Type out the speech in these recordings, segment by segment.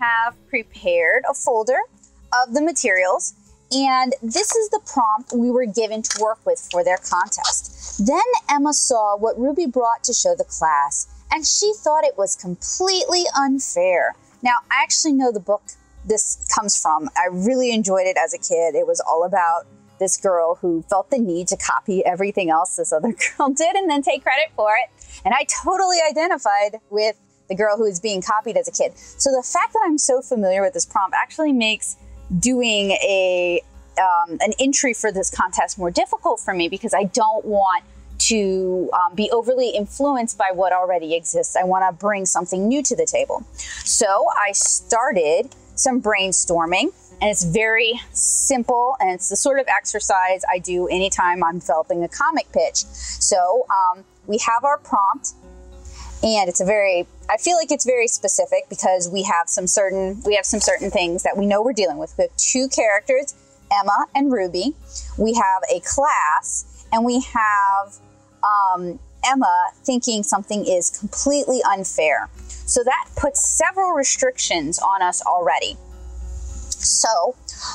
have prepared a folder of the materials, and this is the prompt we were given to work with for their contest. Then Emma saw what Ruby brought to show the class, and she thought it was completely unfair. Now, I actually know the book this comes from. I really enjoyed it as a kid. It was all about this girl who felt the need to copy everything else this other girl did and then take credit for it. And I totally identified with the girl who was being copied as a kid. So the fact that I'm so familiar with this prompt actually makes doing an entry for this contest more difficult for me, because I don't want to be overly influenced by what already exists. I want to bring something new to the table. So I started some brainstorming, and it's very simple, and it's the sort of exercise I do anytime I'm developing a comic pitch. So we have our prompt, and it's I feel like it's very specific, because we have some certain things that we know we're dealing with. We have two characters, Emma and Ruby. We have a class, and we have Emma thinking something is completely unfair. So that puts several restrictions on us already. So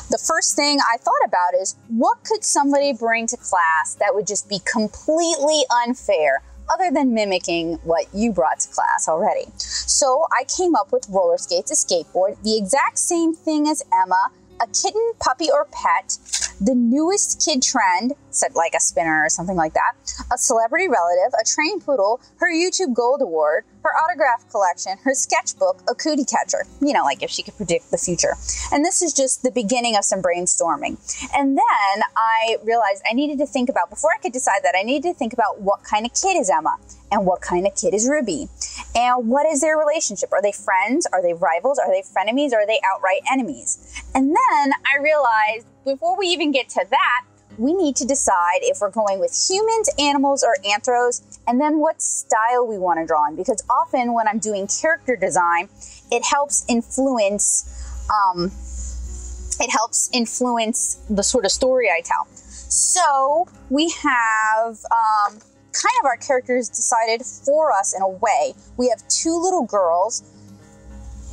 the first thing I thought about is, what could somebody bring to class that would just be completely unfair, other than mimicking what you brought to class already? So I came up with roller skates, a skateboard, the exact same thing as Emma, a kitten, puppy, or pet, the newest kid trend, like a spinner or something like that, a celebrity relative, a trained poodle, her YouTube Gold Award, her autograph collection, her sketchbook, a cootie catcher, you know, like if she could predict the future. And this is just the beginning of some brainstorming. And then I realized I needed to think about, before I could decide that, I needed to think about what kind of kid is Emma and what kind of kid is Ruby and what is their relationship? Are they friends? Are they rivals? Are they frenemies? Are they outright enemies? And then I realized, before we even get to that, we need to decide if we're going with humans, animals, or anthros, and then what style we want to draw in, because often when I'm doing character design, it helps influence the sort of story I tell. So we have kind of our characters decided for us in a way. We have two little girls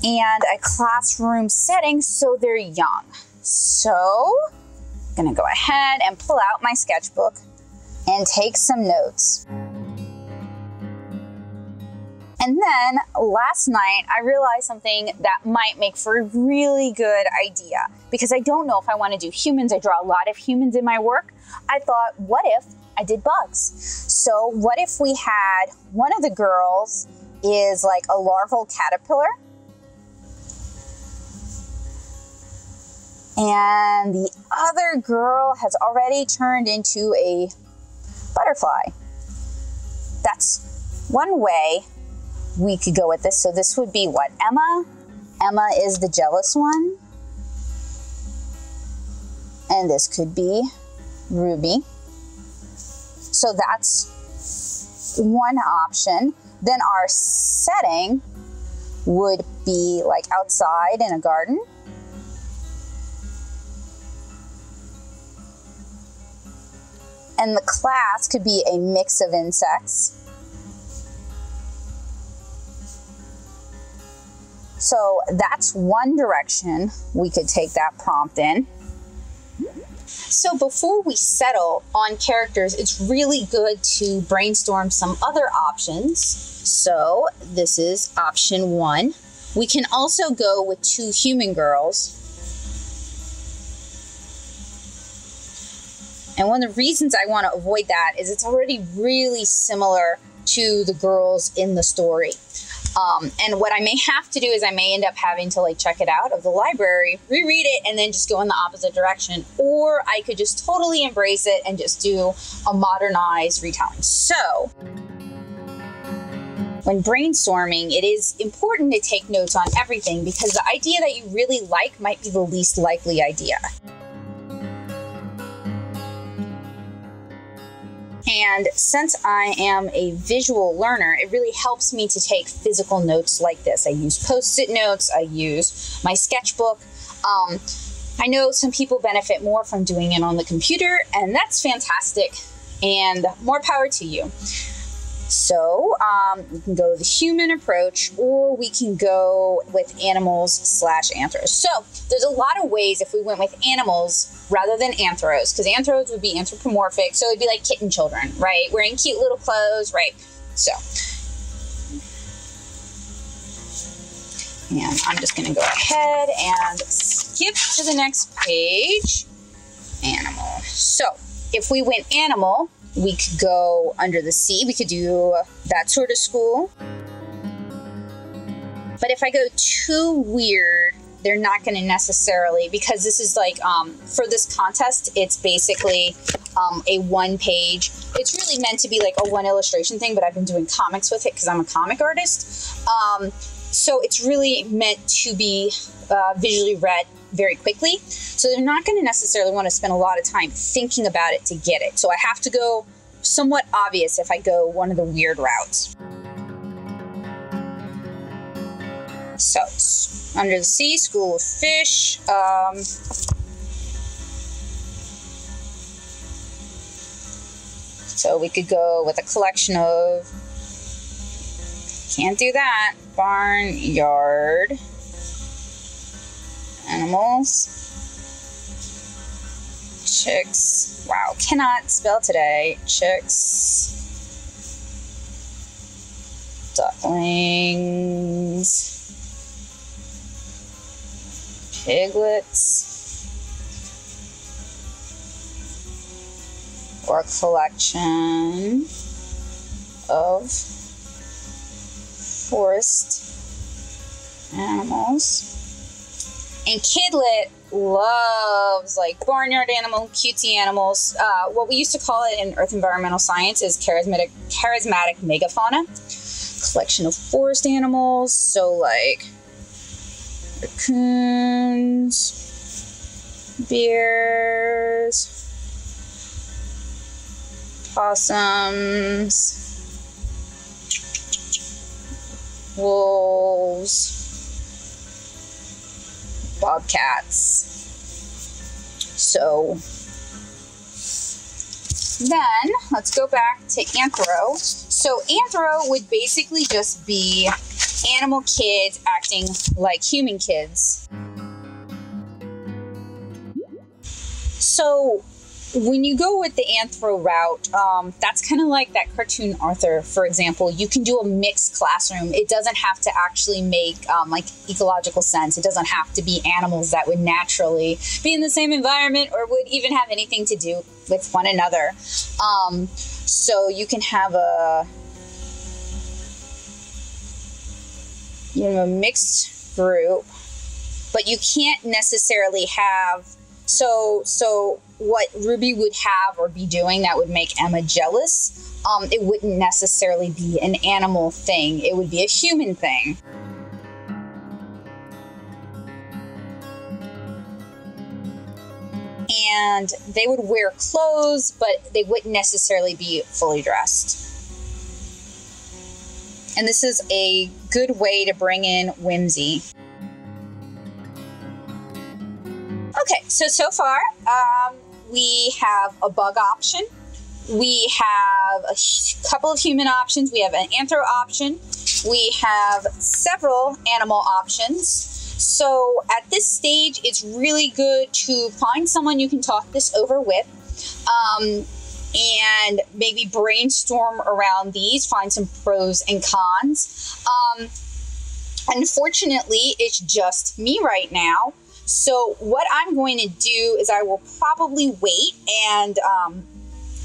and a classroom setting, so they're young. So I'm gonna go ahead and pull out my sketchbook and take some notes. And then last night, I realized something that might make for a really good idea, because I don't know if I want to do humans. I draw a lot of humans in my work. I thought, what if I did bugs? So what if we had one of the girls is like a larval caterpillar, and the other girl has already turned into a butterfly? That's one way we could go with this. So this would be what? Emma. Emma is the jealous one. And this could be Ruby. So that's one option. Then our setting would be like outside in a garden. And the class could be a mix of insects. So that's one direction we could take that prompt in. So before we settle on characters, it's really good to brainstorm some other options. So this is option one. We can also go with two human girls. And one of the reasons I want to avoid that is it's already really similar to the girls in the story. And what I may have to do is I may end up having to like check it out of the library, reread it, and then just go in the opposite direction. Or I could just totally embrace it and just do a modernized retelling. So when brainstorming, it is important to take notes on everything, because the idea that you really like might be the least likely idea. And since I am a visual learner, it really helps me to take physical notes like this. I use Post-it notes, I use my sketchbook. I know some people benefit more from doing it on the computer, and that's fantastic, and more power to you. So we can go the human approach, or we can go with animals / anthros. So there's a lot of ways if we went with animals rather than anthros, because anthros would be anthropomorphic. So it'd be like kitten children, right? Wearing cute little clothes, right? So, and I'm just gonna go ahead and skip to the next page, animal. So if we went animal, we could go under the sea. We could do that sort of school. But if I go too weird, they're not going to necessarily, because this is like, for this contest, it's basically a one page. It's really meant to be like a one illustration thing, but I've been doing comics with it because I'm a comic artist. So it's really meant to be visually read very quickly. So they're not going to necessarily want to spend a lot of time thinking about it to get it. So I have to go somewhat obvious if I go one of the weird routes. So under the sea, school of fish. So we could go with a collection of, can't do that, barnyard animals. Chicks. Wow, cannot spell today. Chicks. Ducklings. Piglets. Or a collection of forest animals. And Kidlet loves like barnyard animal, cutesy animals. What we used to call it in Earth environmental science is charismatic megafauna. Collection of forest animals, so like raccoons, bears, possums, wolves, bobcats. So then let's go back to anthro. So anthro would basically just be animal kids acting like human kids. So when you go with the anthro route, that's kind of like that cartoon Arthur, for example. You can do a mixed classroom. It doesn't have to actually make like ecological sense. It doesn't have to be animals that would naturally be in the same environment or would even have anything to do with one another. So you can have a mixed group, but you can't necessarily have. So what Ruby would have or be doing that would make Emma jealous, it wouldn't necessarily be an animal thing. It would be a human thing. And they would wear clothes, but they wouldn't necessarily be fully dressed. And this is a good way to bring in whimsy. Okay, so far, we have a bug option, we have a couple of human options, we have an anthro option, we have several animal options. So at this stage, it's really good to find someone you can talk this over with, and maybe brainstorm around these, find some pros and cons. Unfortunately, it's just me right now. So what I'm going to do is I will probably wait, and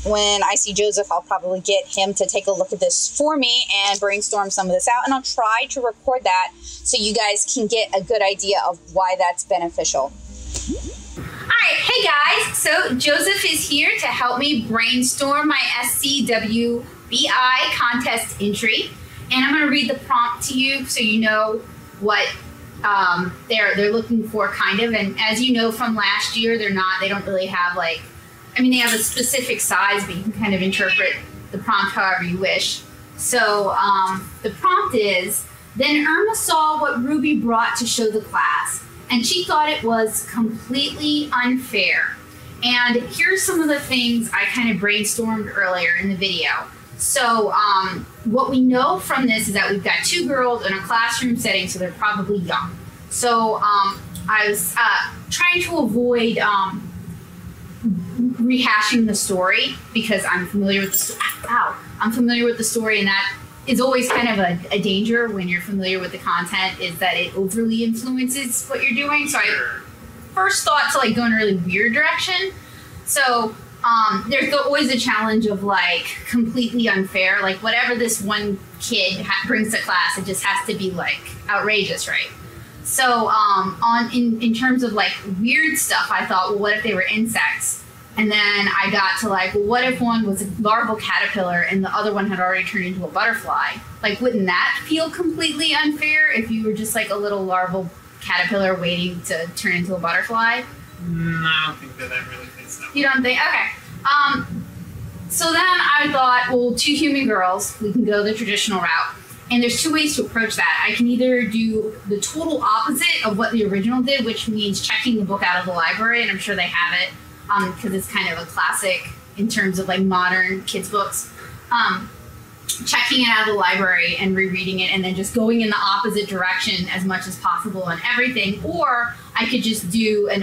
when I see Joseph, I'll probably get him to take a look at this for me and brainstorm some of this out, and I'll try to record that so you guys can get a good idea of why that's beneficial. Alright, hey guys, so Joseph is here to help me brainstorm my SCBWI contest entry, and I'm going to read the prompt to you so you know what they're looking for, kind of. And as you know from last year, they don't really have like, I mean, they have a specific size, but you can kind of interpret the prompt however you wish. So the prompt is, then Irma saw what Ruby brought to show the class, and she thought it was completely unfair. And here's some of the things I kind of brainstormed earlier in the video. So what we know from this is that we've got two girls in a classroom setting, so they're probably young. So I was trying to avoid rehashing the story because I'm familiar with the story. Wow, I'm familiar with the story, and that is always kind of a danger when you're familiar with the content, is that it overly influences what you're doing. So I first thought to like go in a really weird direction. So there's always a challenge of like completely unfair, like whatever this one kid brings to class, it just has to be like outrageous, right? So in terms of like weird stuff, I thought, well, what if they were insects? And then I got to like, well, what if one was a larval caterpillar and the other one had already turned into a butterfly? Like, wouldn't that feel completely unfair if you were just like a little larval caterpillar waiting to turn into a butterfly? No, I don't think that really fits that way. You don't think? Okay. So then I thought, well, two human girls, we can go the traditional route. And there's two ways to approach that. I can either do the total opposite of what the original did, which means checking the book out of the library, and I'm sure they have it, because it's kind of a classic in terms of like modern kids' books. Checking it out of the library and rereading it, and then just going in the opposite direction as much as possible on everything. Or I could just do an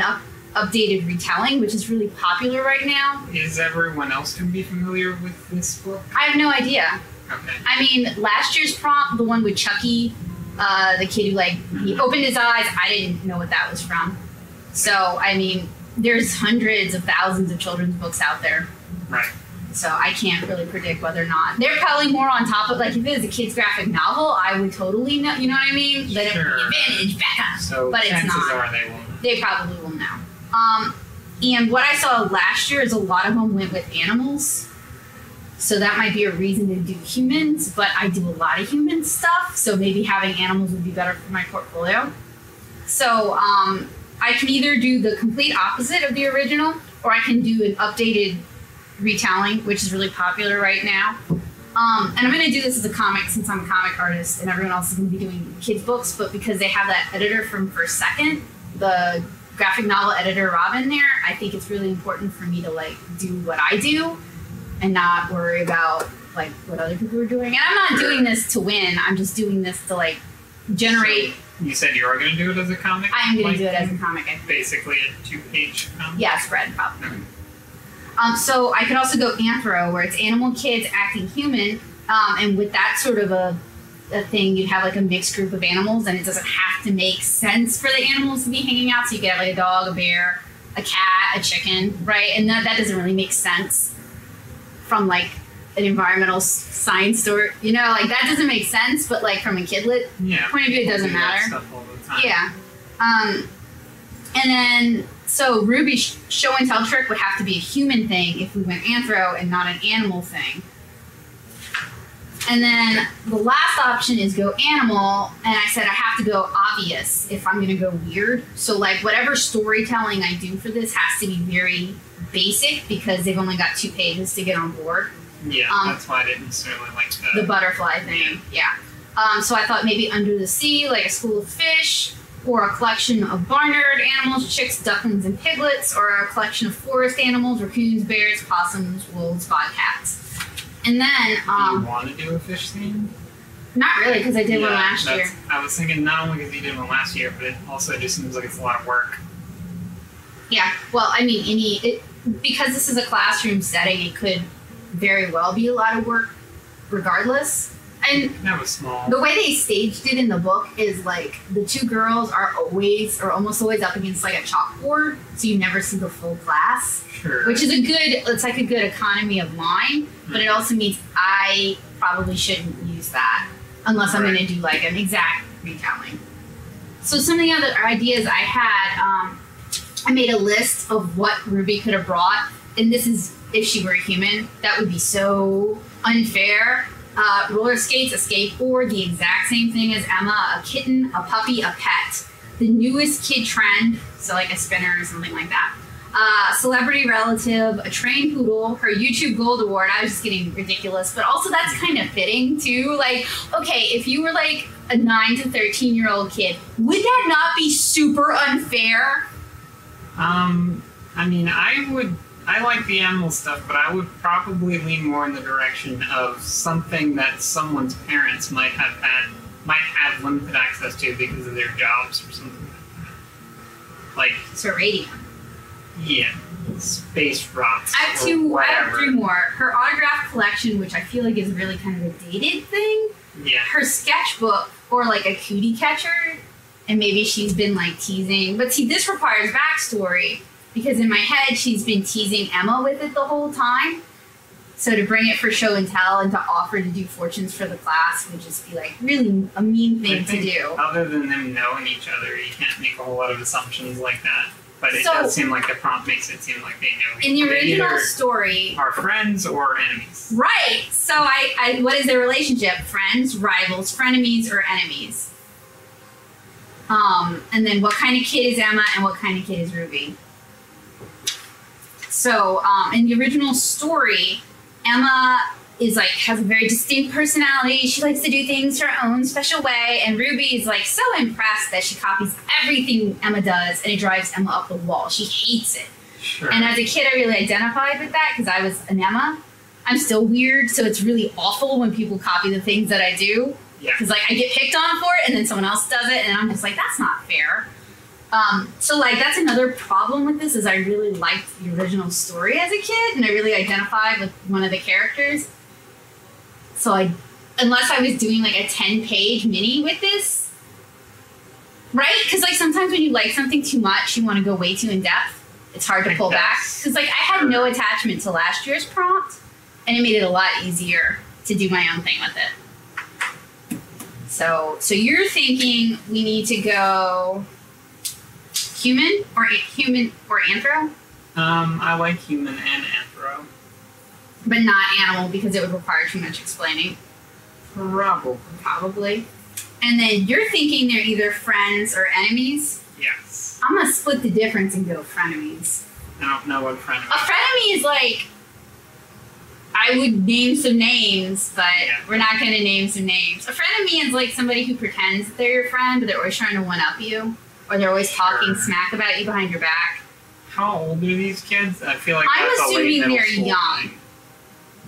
updated retelling, which is really popular right now. Is everyone else going to be familiar with this book? I have no idea. Okay. I mean, last year's prompt, the one with Chucky, the kid who like, he opened his eyes, I didn't know what that was from. So, I mean, there's hundreds of thousands of children's books out there. Right. So I can't really predict whether or not. They're probably more on top of, like, if it was a kid's graphic novel, I would totally know, you know what I mean? Sure. But it would be advantage back up. So but chances it's not. Are they will know. They probably will know. And what I saw last year is a lot of them went with animals. So that might be a reason to do humans, but I do a lot of human stuff. So maybe having animals would be better for my portfolio. So I can either do the complete opposite of the original, or I can do an updated retelling, which is really popular right now. And I'm going to do this as a comic since I'm a comic artist and everyone else is going to be doing kids books, but because they have that editor from First Second, the graphic novel editor Robin there, I think it's really important for me to like do what I do and not worry about like what other people are doing. And I'm not doing this to win. I'm just doing this to like generate. So you said you are going to do it as a comic? I'm going to do it as a comic. Basically a two-page comic? Yeah, spread probably. Okay. So I could also go anthro, where it's animal kids acting human, and with that sort of a thing, you'd have like a mixed group of animals, and it doesn't have to make sense for the animals to be hanging out, so you could have like a dog, a bear, a cat, a chicken, right? And that doesn't really make sense from like an environmental science story, you know, like that doesn't make sense, but like from a kidlit point of view, it doesn't matter. That stuff all the time. Yeah. And then, so Ruby's show and tell trick would have to be a human thing if we went anthro and not an animal thing. And then the last option is go animal, and I said I have to go obvious if I'm gonna go weird. So like whatever storytelling I do for this has to be very basic because they've only got 2 pages to get on board. Yeah, that's why I didn't necessarily like the butterfly thing, yeah. So I thought maybe Under the Sea, like a school of fish, or a collection of barnyard animals, chicks, ducklings, and piglets, or a collection of forest animals, raccoons, bears, possums, wolves, bobcats. And then... do you want to do a fish theme? Not really, because I did one last year. I was thinking not only because you did one last year, but it also just seems like it's a lot of work. Yeah, well, I mean, because this is a classroom setting, it could very well be a lot of work regardless. And that was small. The way they staged it in the book is like the two girls are always or almost always up against like a chalkboard, so you never see the full class. Sure. Which is a good, it's like a good economy of line, but it also means I probably shouldn't use that unless I'm going to do like an exact retelling. So some of the other ideas I had, I made a list of what Ruby could have brought, and this is if she were a human, that would be so unfair. Roller skates, a skateboard, the exact same thing as Emma, a kitten, a puppy, a pet. The newest kid trend, so like a spinner or something like that. Celebrity relative, a trained poodle, her YouTube Gold Award. I was just getting ridiculous, but also that's kind of fitting too. Like, okay, if you were like a 9 to 13-year-old kid, would that not be super unfair? I mean, I would I like the animal stuff, but I would probably lean more in the direction of something that someone's parents might have limited access to because of their jobs or something like that. So radio. Yeah. Space rocks. I have three more. Her autograph collection, which I feel like is really kind of a dated thing. Yeah. Her sketchbook or like a cootie catcher. And maybe she's been like teasing. But see, this requires backstory because in my head, she's been teasing Emma with it the whole time. So to bring it for show and tell and to offer to do fortunes for the class would just be like really a mean thing to do. Other than them knowing each other, you can't make a whole lot of assumptions like that. But it does seem like the prompt makes it seem like they know each other. In the original story, are friends or enemies? Right. So I what is their relationship? Friends, rivals, frenemies, or enemies? And then what kind of kid is Emma and what kind of kid is Ruby? So in the original story, Emma is like has a very distinct personality. She likes to do things her own special way, and Ruby is like so impressed that she copies everything Emma does, and it drives Emma up the wall. She hates it. Sure. And as a kid, I really identified with that because I was an Emma. I'm still weird, so it's really awful when people copy the things that I do. Yeah. Because like I get picked on for it, and then someone else does it, and I'm just like, that's not fair. So like that's another problem with this is I really liked the original story as a kid, and I really identified with one of the characters. So unless I was doing like a 10-page mini with this, right? Because like sometimes when you like something too much, you want to go way too in depth. It's hard to pull back. Because like I had no attachment to last year's prompt, and it made it a lot easier to do my own thing with it. So you're thinking we need to go human or anthro? I like human and anthro. But not animal because it would require too much explaining. Probably. And then you're thinking they're either friends or enemies? Yes. I'm going to split the difference and go frenemies. I don't know what frenemies are. A frenemy is like, I would name some names, but we're not going to name some names. A frenemy is like somebody who pretends that they're your friend, but they're always trying to one-up you. Or they're always talking smack about you behind your back. How old are these kids? I feel like I'm assuming they're young.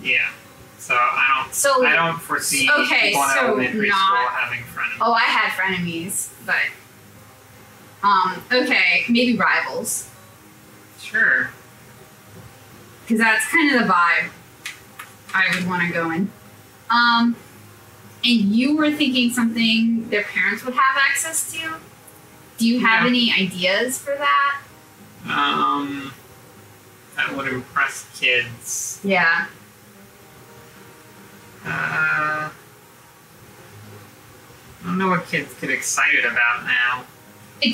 Yeah, so I don't foresee people in elementary school having frenemies. Oh, I had frenemies, but okay, maybe rivals. Sure. Because that's kind of the vibe I would want to go in. And you were thinking something their parents would have access to. Do you have any ideas for that? That would impress kids. Yeah. I don't know what kids get excited about now. It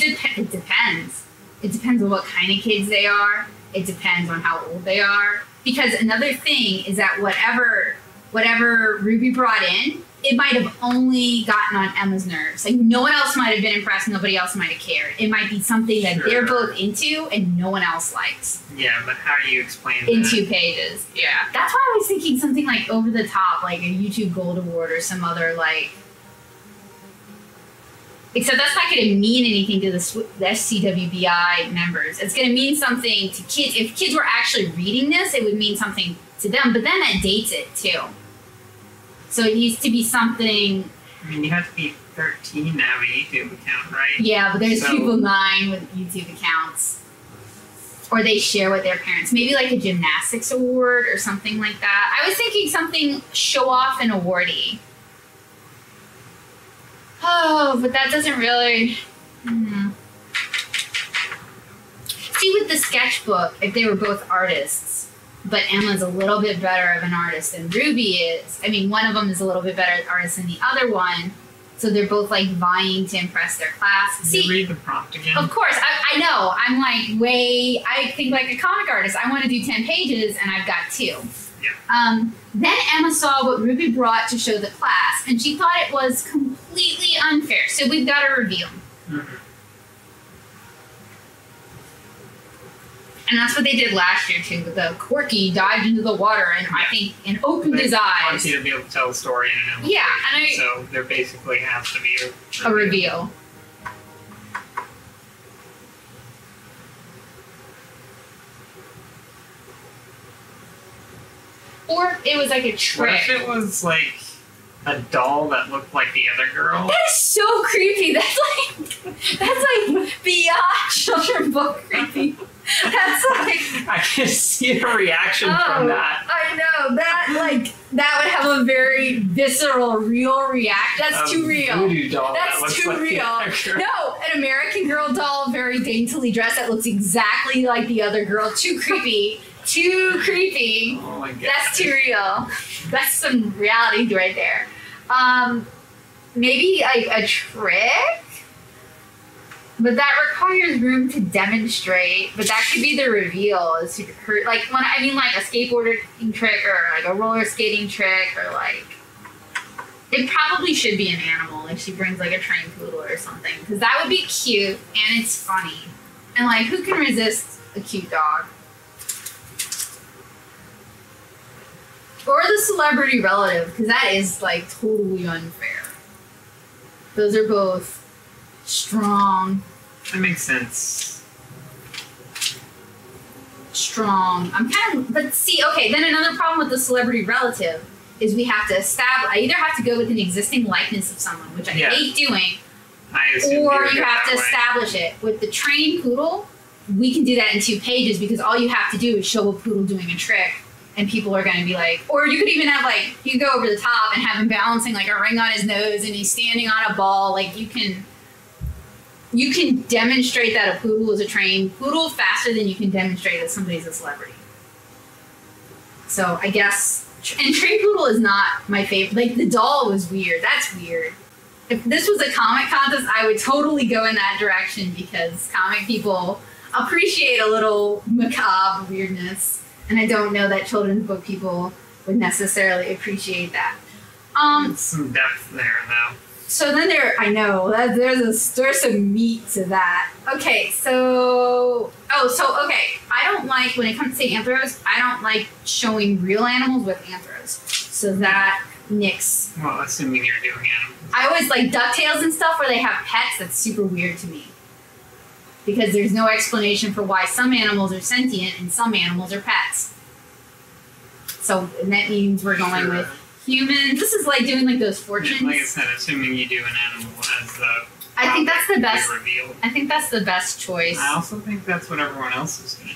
depends. It depends on what kind of kids they are. It depends on how old they are. Because another thing is that whatever Ruby brought in, it might have only gotten on Emma's nerves. Like no one else might have been impressed. Nobody else might have cared. It might be something that they're both into and no one else likes. Yeah, but how do you explain that? In 2 pages. Yeah. That's why I was thinking something like over the top, like a YouTube Gold Award or some other like, except that's not going to mean anything to the SCWBI members. It's going to mean something to kids. If kids were actually reading this, it would mean something to them, but then that dates it too. So it needs to be something. I mean, you have to be 13 to have a YouTube account, right? Yeah, but there's people 9 with YouTube accounts. Or they share with their parents. Maybe like a gymnastics award or something like that. I was thinking something show-off and award-y. Oh, but that doesn't really... See, with the sketchbook, if they were both artists... But Emma's a little bit better of an artist than Ruby is. I mean, one of them is a little bit better artist than the other one. So they're both like vying to impress their class. See, you read the prompt again? Of course. I know. I'm like I think like a comic artist. I want to do 10 pages and I've got 2. Yeah. Then Emma saw what Ruby brought to show the class and she thought it was completely unfair. So we've got a reveal. Mm-hmm. And that's what they did last year too. But the Corky dived into the water and I think and opened his eyes. Wants you to be able to tell a story in an illustration. Yeah, and so there basically has to be a reveal. it was like a trick. What if it was like a doll that looked like the other girl? That is so creepy. That's like beyond children's book creepy. That's like I can see a reaction from that. I know that that would have a very visceral, real reaction. That's too real. Voodoo doll. That's too real. No, an American Girl doll, very daintily dressed, that looks exactly like the other girl. Too creepy. Too creepy. Oh my God. That's too real. That's some reality right there. Maybe like a trick, but that requires room to demonstrate. But that could be the reveal. Is her, like when I mean like a skateboarding trick or like a roller skating trick or like it probably should be an animal if she brings like a trained poodle or something because that would be cute and it's funny and like who can resist a cute dog. Or the celebrity relative, because that is, like, totally unfair. Those are both strong. That makes sense. Strong. I'm kind of, but see, okay, then another problem with the celebrity relative is we have to establish, I either have to go with an existing likeness of someone, which I hate doing, or you have to establish it. With the trained poodle, we can do that in 2 pages, because all you have to do is show a poodle doing a trick. And people are going to be like, or you could even have like, you go over the top and have him balancing like a ring on his nose and he's standing on a ball. Like you can demonstrate that a poodle is a trained poodle faster than you can demonstrate that somebody's a celebrity. So I guess, and trained poodle is not my favorite. Like the doll was weird. That's weird. If this was a comic contest, I would totally go in that direction because comic people appreciate a little macabre weirdness. And I don't know that children's book people would necessarily appreciate that. Some depth there, though. So then there's some meat to that. Okay, so, I don't like, when it comes to anthros, I don't like showing real animals with anthros. So that nicks. Well, assuming you're doing animals. I always like DuckTales and stuff where they have pets. That's super weird to me. Because there's no explanation for why some animals are sentient and some animals are pets. So, and that means we're going with humans. This is like doing like those fortunes. Yeah, like I said, assuming you do an animal as the I think that's the best reveal. I think that's the best choice. I also think that's what everyone else is going to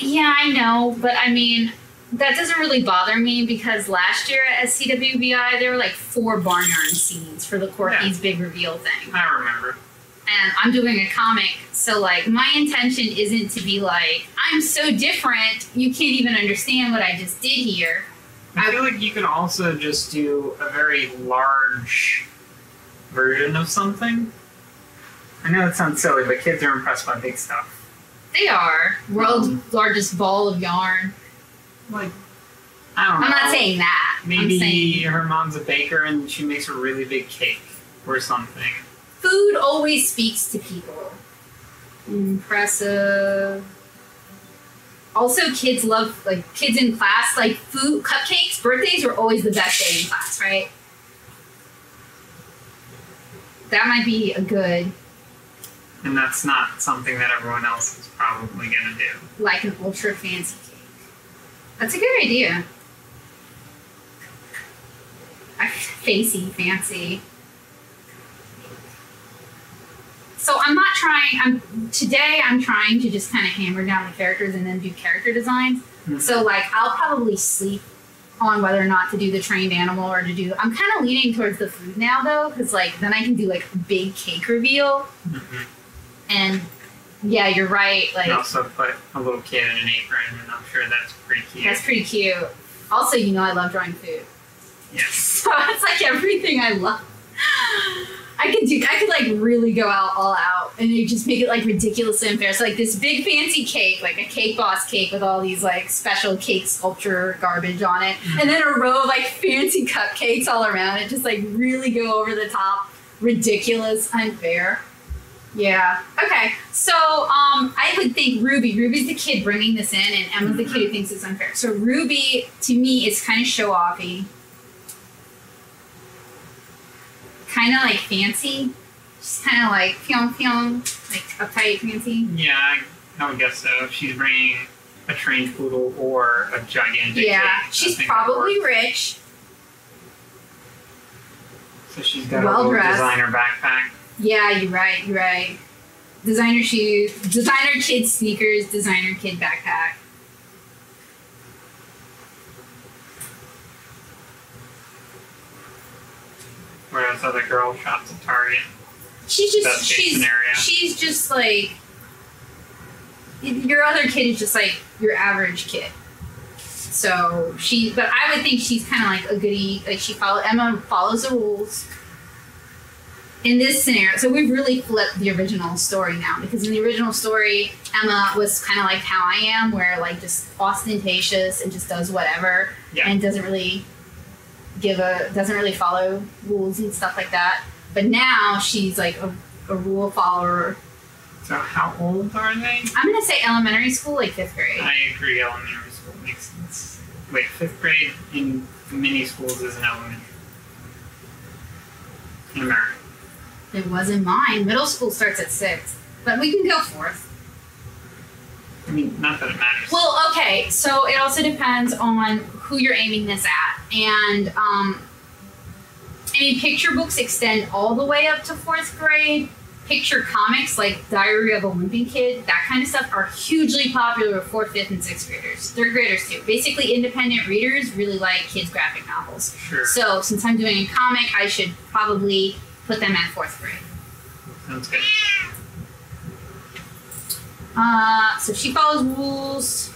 do. Yeah, I know, but I mean, that doesn't really bother me because last year at SCWBI, there were like 4 barnyard scenes for the Courtney's big reveal thing. I remember. And I'm doing a comic, so, like, my intention isn't to be like, I'm so different, you can't even understand what I just did here. I feel like you can also just do a very large version of something. I know that sounds silly, but kids are impressed by big stuff. They are. World's largest ball of yarn. Like, I don't know. I'm not saying that. Maybe her mom's a baker and she makes a really big cake or something. Food always speaks to people. Impressive. Also, kids love, like, kids in class, like, food, cupcakes, birthdays were always the best day in class, right? That might be a good. And that's not something that everyone else is probably going to do. Like an ultra fancy cake. That's a good idea. Fancy. So today I'm trying to just kind of hammer down the characters and then do character designs. Mm-hmm. So like, I'll probably sleep on whether or not to do the trained animal or to do, I'm kind of leaning towards the food now though. Cause like, then I can do like a big cake reveal. Mm-hmm. And yeah, you're right. Like you also put a little kid in an apron and I'm sure that's pretty cute. That's pretty cute. Also, you know, I love drawing food. Yes. So it's like everything I love. I could like really go out all out and you just make it like ridiculous and unfair. So like this big fancy cake, like a Cake Boss cake with all these like special cake sculpture garbage on it. Mm-hmm. And then a row of like fancy cupcakes all around it. Just like really go over the top, ridiculous, unfair. Yeah. Okay. So I would think Ruby's the kid bringing this in and Emma's the kid who thinks it's unfair. So Ruby to me is kind of show-offy. Kind of like fancy, just kind of like pyong pyong, like uptight fancy. Yeah, I would guess so. If she's bringing a trained poodle or a gigantic. Yeah, she's probably rich. So she's got a little designer backpack. Yeah, you're right. You're right. Designer shoes, designer kid sneakers, designer kid backpack. Whereas other girl shops at Target. She's just like, your other kid is just like your average kid. So she, but I would think she's kind of like a goodie. Like Emma follows the rules. In this scenario, so we've really flipped the original story now, because in the original story, Emma was kind of like how I am, where like just ostentatious and just does whatever, and doesn't really follow rules and stuff like that. But now she's like a rule follower. So how old are they? I'm gonna say elementary school, like 5th grade. I agree, elementary school makes sense. Wait, 5th grade in many schools is an elementary in America. It wasn't mine. Middle school starts at 6, but we can go 4th. I mean, not that it matters. Well, okay, so it also depends on who you're aiming this at. And, I mean, picture books extend all the way up to 4th grade. Picture comics, like Diary of a Wimpy Kid, that kind of stuff, are hugely popular with 4th, 5th, and 6th graders. 3rd graders, too. Basically, independent readers really like kids' graphic novels. Sure. So, since I'm doing a comic, I should probably put them at 4th grade. Sounds good. So she follows rules.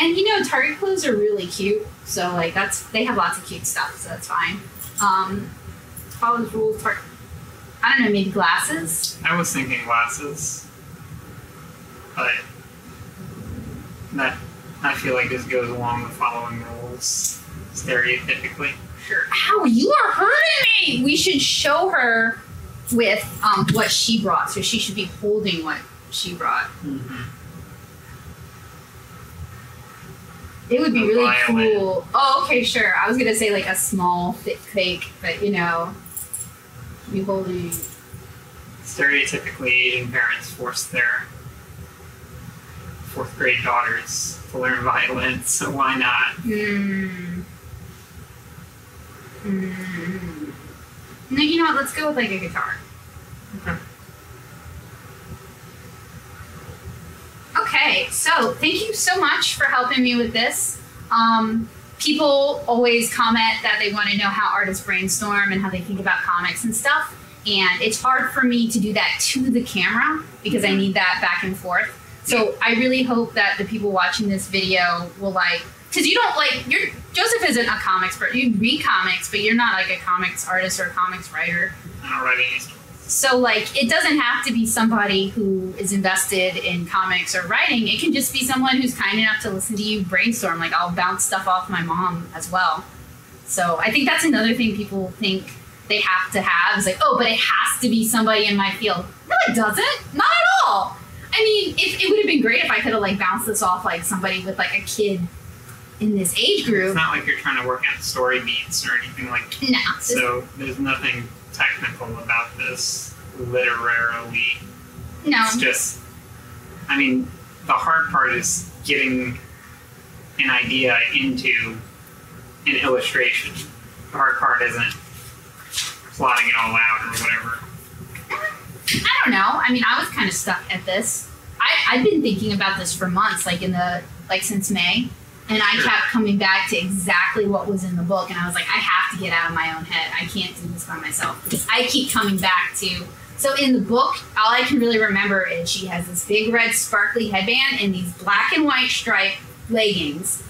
And you know, Target clothes are really cute. So like they have lots of cute stuff, so that's fine. Follows rules, I don't know, maybe glasses? I was thinking glasses. But that, I feel like this goes along with following rules, stereotypically. Ow, you are hurting me! We should show her with what she brought. So she should be holding what she brought. Mm-hmm. It would be really cool. Oh, okay, sure. I was going to say like a small, thick fake, but you know, you holding. Stereotypically, Asian parents force their 4th grade daughters to learn violin, so why not? No, you know what? Let's go with like a guitar. Okay, so thank you so much for helping me with this. People always comment that they want to know how artists brainstorm and how they think about comics and stuff. And it's hard for me to do that to the camera because I need that back and forth. So I really hope that the people watching this video will like, because you don't like, Joseph isn't a comics person. You read comics, but you're not like a comics artist or a comics writer. I don't write any stories. So like, it doesn't have to be somebody who is invested in comics or writing. It can just be someone who's kind enough to listen to you brainstorm. Like I'll bounce stuff off my mom as well. So I think that's another thing people think they have to have. It's like, oh, but it has to be somebody in my field. No, it doesn't. Not at all. I mean, it would have been great if I could have like bounced this off like somebody with like a kid in this age group. It's not like you're trying to work out story beats or anything like that. No. So there's nothing technical about this literarily. No. It's just, I mean, the hard part is getting an idea into an illustration. The hard part isn't plotting it all out or whatever. I don't know. I mean, I was kind of stuck at this. I've been thinking about this for months, like since May. And I kept coming back to exactly what was in the book. And I was like, I have to get out of my own head. I can't do this by myself. Because I keep coming back to... So in the book, all I can really remember is she has this big red sparkly headband and these black and white striped leggings.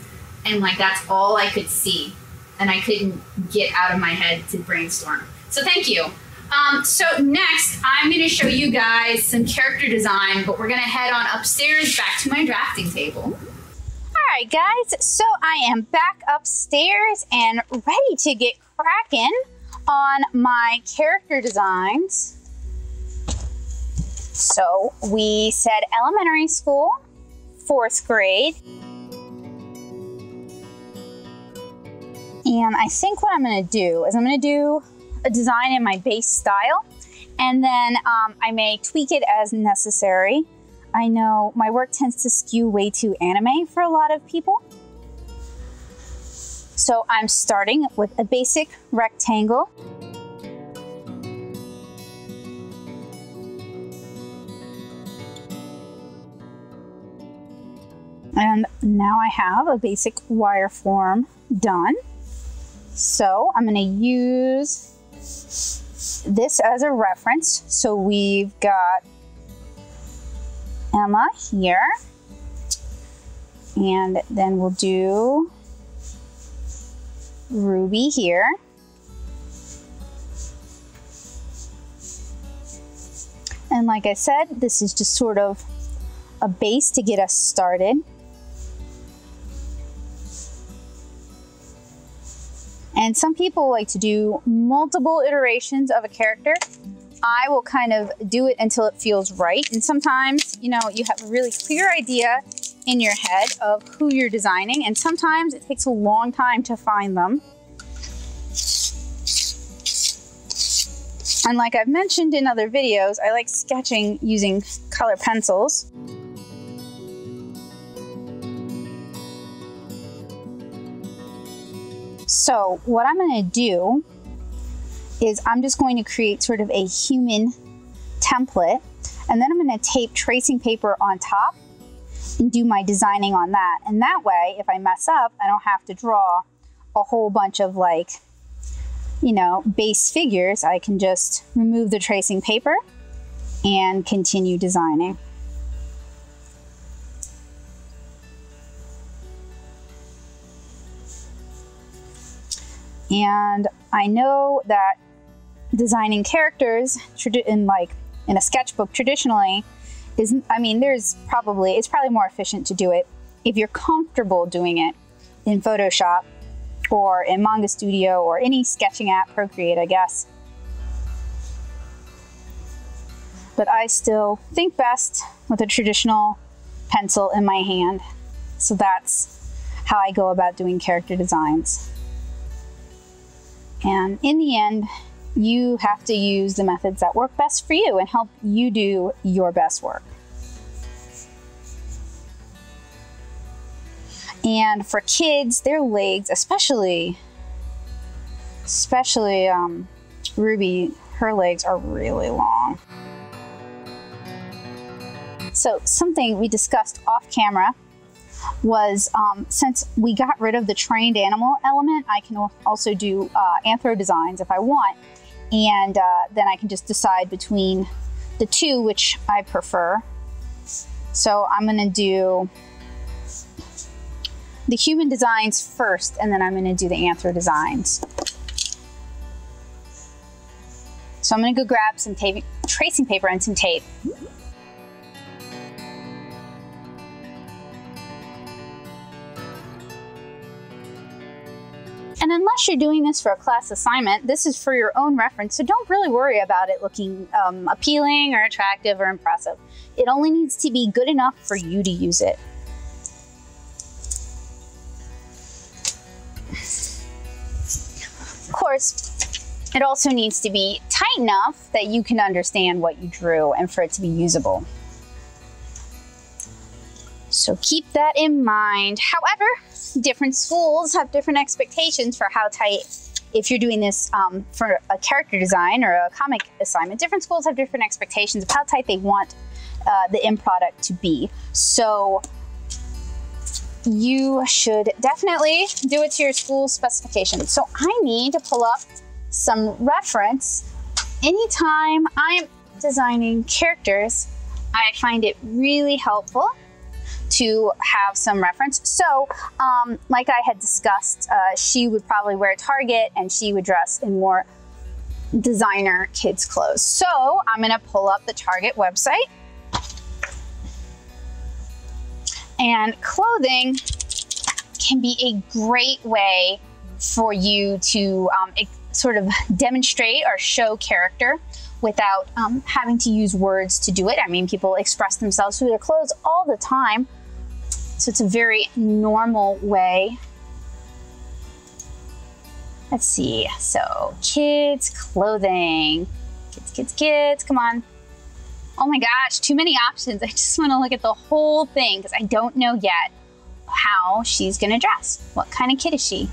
And like, that's all I could see. And I couldn't get out of my head to brainstorm. So thank you. So next, I'm going to show you guys some character design. But we're going to head on upstairs back to my drafting table. All right, guys, so I am back upstairs and ready to get cracking on my character designs. So we said elementary school, 4th grade. And I think what I'm gonna do is I'm gonna do a design in my base style, and then I may tweak it as necessary. I know my work tends to skew way too anime for a lot of people. So I'm starting with a basic rectangle. And now I have a basic wire form done. So I'm going to use this as a reference. So we've got Emma here, and then we'll do Ruby here. And like I said, this is just sort of a base to get us started. And some people like to do multiple iterations of a character. I will kind of do it until it feels right. And sometimes, you know, you have a really clear idea in your head of who you're designing. And sometimes it takes a long time to find them. And like I've mentioned in other videos, I like sketching using color pencils. So what I'm going to do is I'm just going to create sort of a human template, and then I'm going to tape tracing paper on top and do my designing on that. And that way, if I mess up, I don't have to draw a whole bunch of, like, you know, base figures. I can just remove the tracing paper and continue designing. And I know that designing characters in a sketchbook traditionally isn't, I mean, it's probably more efficient to do it if you're comfortable doing it in Photoshop or in Manga Studio or any sketching app, Procreate, I guess. But I still think best with a traditional pencil in my hand. So that's how I go about doing character designs. And in the end, you have to use the methods that work best for you and help you do your best work. And for kids, their legs, especially Ruby, her legs are really long. So something we discussed off camera was since we got rid of the trained animal element, I can also do anthro designs if I want. And then I can just decide between the two, which I prefer. So I'm going to do the human designs first, and then I'm going to do the anthro designs. So I'm going to go grab some tape, tracing paper and some tape. And unless you're doing this for a class assignment, this is for your own reference, so don't really worry about it looking appealing or attractive or impressive. It only needs to be good enough for you to use it. Of course, it also needs to be tight enough that you can understand what you drew and for it to be usable. So keep that in mind. However, different schools have different expectations for how tight, if you're doing this for a character design or a comic assignment, different schools have different expectations of how tight they want the end product to be. So you should definitely do it to your school specifications. So I need to pull up some reference. Anytime I'm designing characters, I find it really helpful to have some reference. So like I had discussed, she would probably wear Target and she would dress in more designer kids clothes. So I'm gonna pull up the Target website. And clothing can be a great way for you to sort of demonstrate or show character without having to use words to do it. I mean, people express themselves through their clothes all the time. So it's a very normal way. Let's see, so kids clothing, kids, come on. oh my gosh, too many options. I just want to look at the whole thing because I don't know yet how she's going to dress. What kind of kid is she?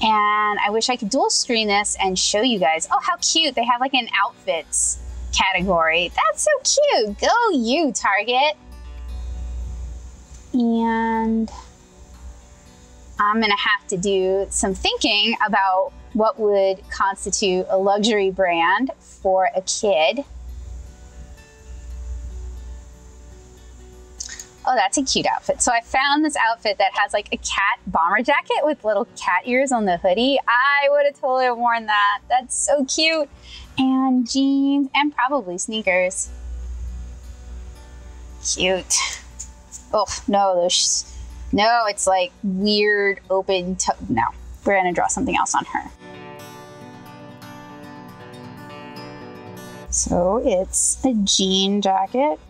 And I wish I could dual screen this and show you guys. Oh, how cute. They have like an outfits category. That's so cute. Go you, Target. And I'm gonna have to do some thinking about what would constitute a luxury brand for a kid. Oh, that's a cute outfit. So I found this outfit that has like a cat bomber jacket with little cat ears on the hoodie. I would have totally worn that. That's so cute. And jeans and probably sneakers. Cute. Oh, no, those. No, it's like weird, open toe. No, we're gonna draw something else on her. So it's a jean jacket.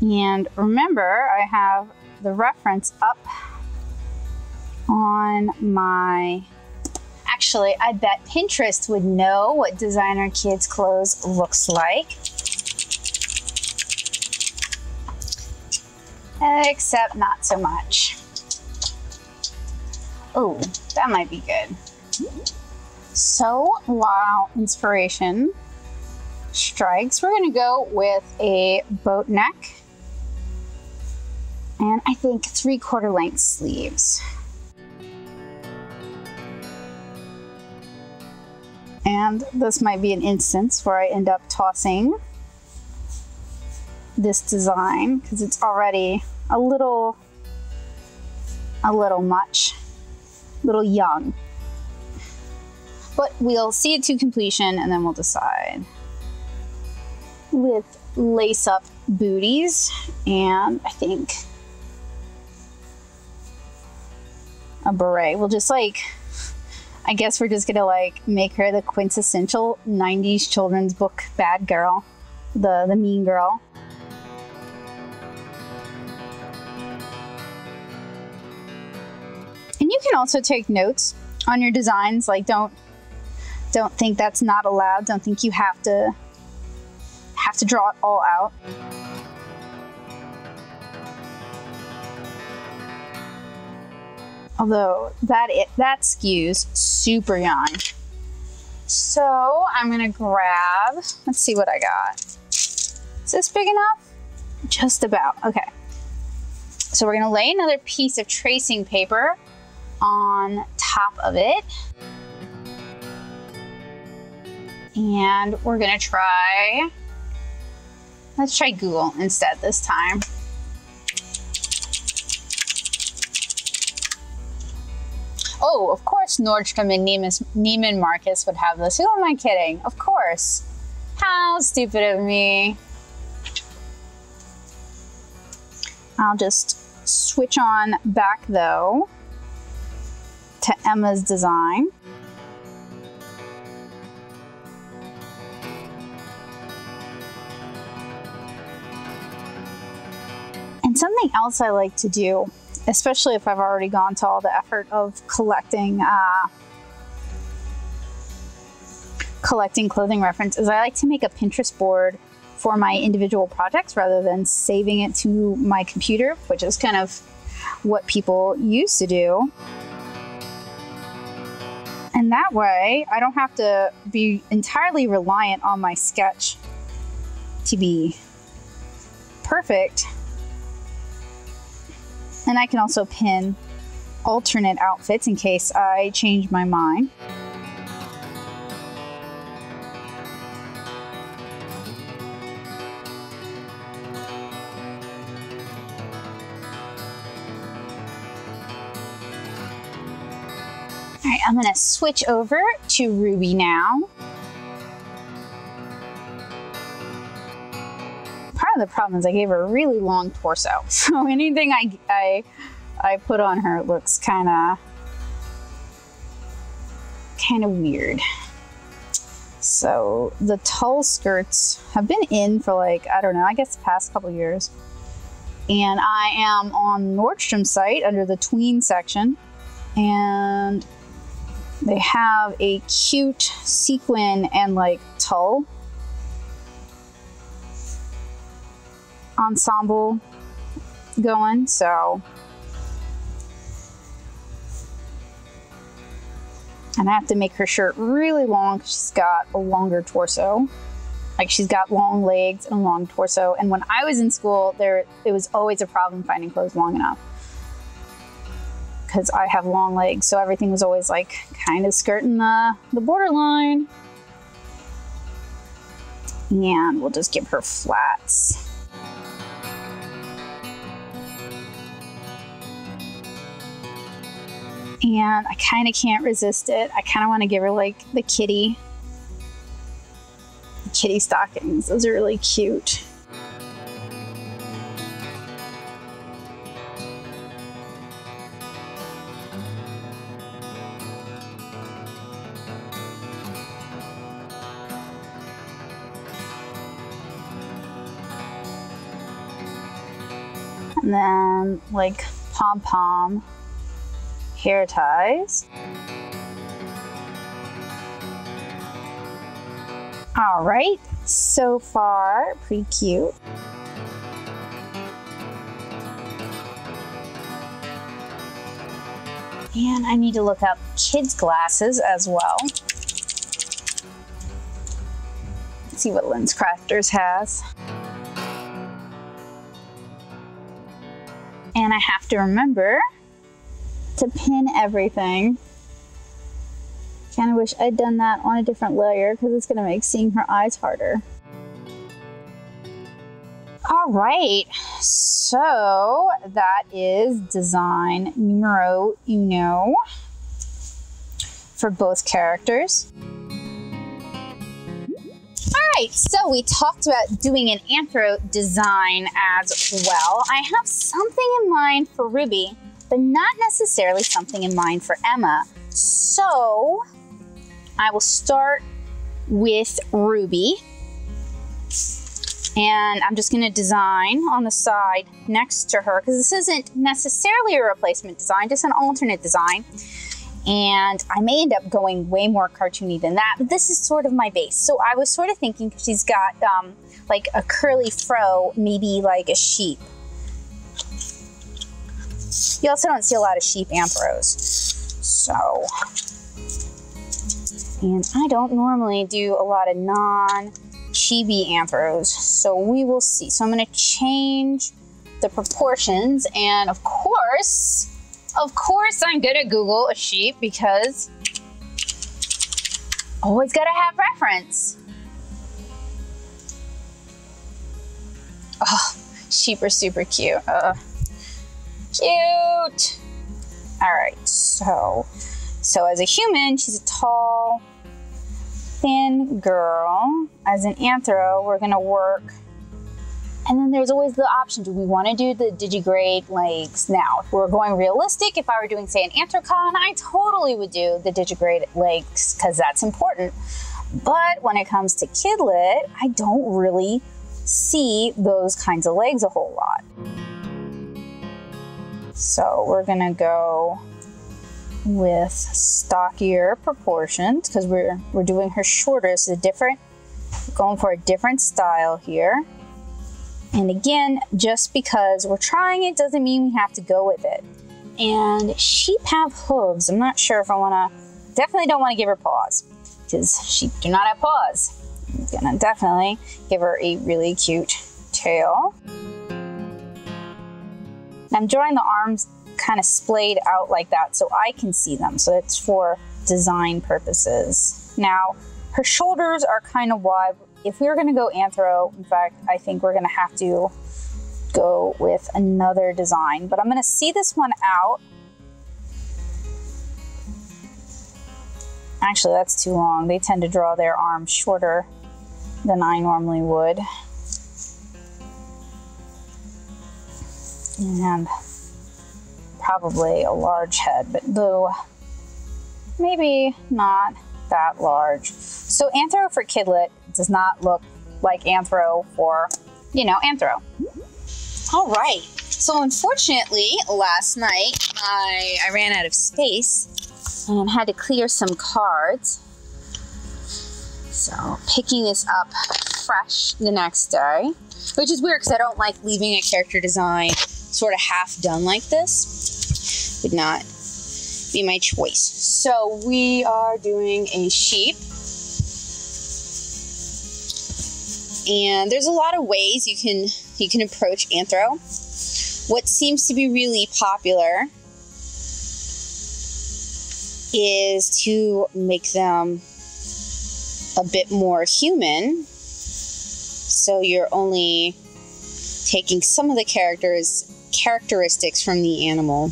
And remember, I have the reference up on my, actually, I bet Pinterest would know what designer kids' clothes looks like. Except not so much. Oh, that might be good. So wow, inspiration strikes. We're gonna go with a boat neck. And I think 3/4 length sleeves. And this might be an instance where I end up tossing this design because it's already a little much, a little young. But we'll see it to completion and then we'll decide. With lace up booties, and I think a beret. We'll just like, I guess we're just gonna like make her the quintessential 90s children's book bad girl, the mean girl. And you can also take notes on your designs. Like don't think that's not allowed. Don't think you have to draw it all out. Although that skews super young. So I'm gonna grab, let's see what I got. Is this big enough? Just about, okay. So we're gonna lay another piece of tracing paper on top of it. And we're gonna try, let's try Google instead this time. Oh, of course Nordstrom and Neiman Marcus would have this. Who am I kidding? Of course. How stupid of me. I'll just switch on back though to Emma's design. And something else I like to do, especially if I've already gone to all the effort of collecting clothing references, I like to make a Pinterest board for my individual projects rather than saving it to my computer, which is kind of what people used to do. And that way I don't have to be entirely reliant on my sketch to be perfect. And I can also pin alternate outfits in case I change my mind. All right, I'm gonna switch over to Ruby now. Part of the problem is I gave her a really long torso, so anything I put on her looks kind of weird. So the tulle skirts have been in for like, I don't know, I guess the past couple years. And I am on Nordstrom site under the tween section, and They have a cute sequin and like tulle ensemble going, so. And I have to make her shirt really long because she's got a longer torso. Like she's got long legs and a long torso. And when I was in school, it was always a problem finding clothes long enough because I have long legs. So everything was always like kind of skirting the borderline. And we'll just give her flats. And I kind of can't resist it. I kind of want to give her like the kitty stockings. Those are really cute. And then like pom-pom hair ties. All right, so far, pretty cute. And I need to look up kids' glasses as well. Let's see what Lens Crafters has. And I have to remember to pin everything. Kind of wish I'd done that on a different layer because it's gonna make seeing her eyes harder. All right, so that is design numero uno for both characters. All right, so we talked about doing an anthro design as well. I have something in mind for Ruby, but not necessarily something in mind for Emma. So I will start with Ruby, and I'm just gonna design on the side next to her because this isn't necessarily a replacement design, just an alternate design. And I may end up going way more cartoony than that, but this is sort of my base. So I was sort of thinking she's got like a curly fro, maybe like a sheep. You also don't see a lot of sheep anthros. So, and I don't normally do a lot of non-chibi anthros, so we will see. So I'm gonna change the proportions, and of course I'm gonna Google a sheep because always gotta have reference. Oh, sheep are super cute. Cute. All right, so as a human, she's a tall, thin girl. As an anthro, we're gonna work. And then there's always the option, do we wanna do the digigrade legs now? If we're going realistic, if I were doing say an anthrocon, I totally would do the digigrade legs because that's important. But when it comes to kidlit, I don't really see those kinds of legs a whole lot. So we're gonna go with stockier proportions because we're doing her shorter. So going for a different style here. And again, just because we're trying it doesn't mean we have to go with it. And sheep have hooves. I'm not sure if I wanna, definitely don't wanna give her paws because sheep do not have paws. I'm gonna definitely give her a really cute tail. I'm drawing the arms kind of splayed out like that so I can see them. So it's for design purposes. Now, her shoulders are kind of wide. If we were gonna go anthro, in fact, I think we're gonna have to go with another design, but I'm gonna see this one out. Actually, that's too long. They tend to draw their arms shorter than I normally would. And probably a large head, but though maybe not that large. So anthro for kidlit does not look like anthro for, you know, anthro. All right, so unfortunately last night I ran out of space and had to clear some cards. So picking this up fresh the next day, which is weird because I don't like leaving a character design sort of half done like this. Would not be my choice. So we are doing a sheep. And there's a lot of ways you can approach anthro. What seems to be really popular is to make them a bit more human. So you're only taking some of the characteristics from the animal.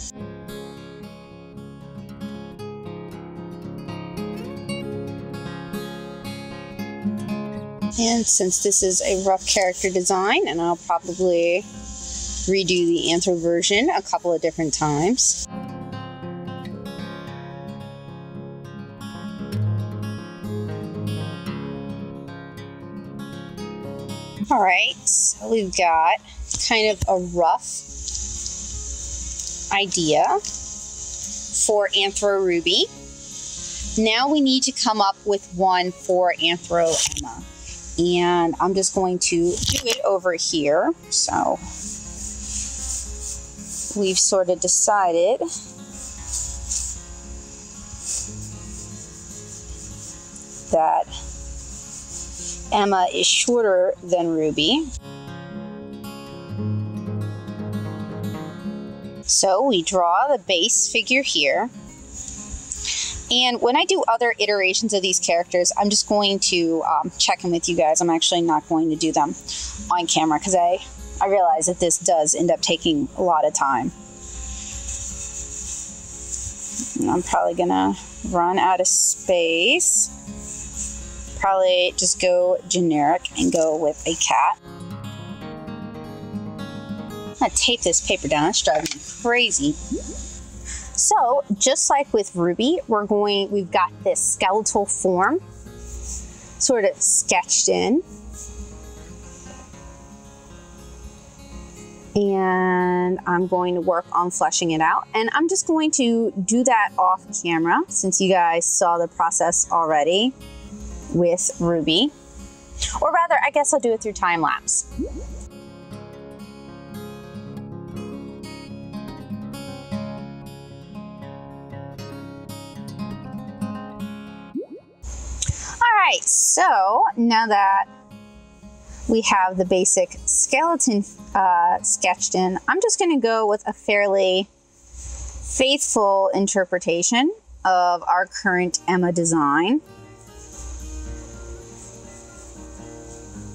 And since this is a rough character design, and I'll probably redo the anthro version a couple of different times. All right, so we've got kind of a rough idea for Anthro Ruby. Now we need to come up with one for Anthro Emma. And I'm just going to do it over here. So we've sort of decided that Emma is shorter than Ruby. So we draw the base figure here. And when I do other iterations of these characters, I'm just going to check in with you guys. I'm actually not going to do them on camera because I realize that this does end up taking a lot of time. And I'm probably gonna run out of space. Probably just go generic and go with a cat. I'm gonna tape this paper down, it's driving me crazy. So just like with Ruby, we've got this skeletal form sort of sketched in. And I'm going to work on fleshing it out. And I'm just going to do that off camera since you guys saw the process already with Ruby. Or rather, I guess I'll do it through time lapse. All right, so now that we have the basic skeleton sketched in, I'm just gonna go with a fairly faithful interpretation of our current Emma design,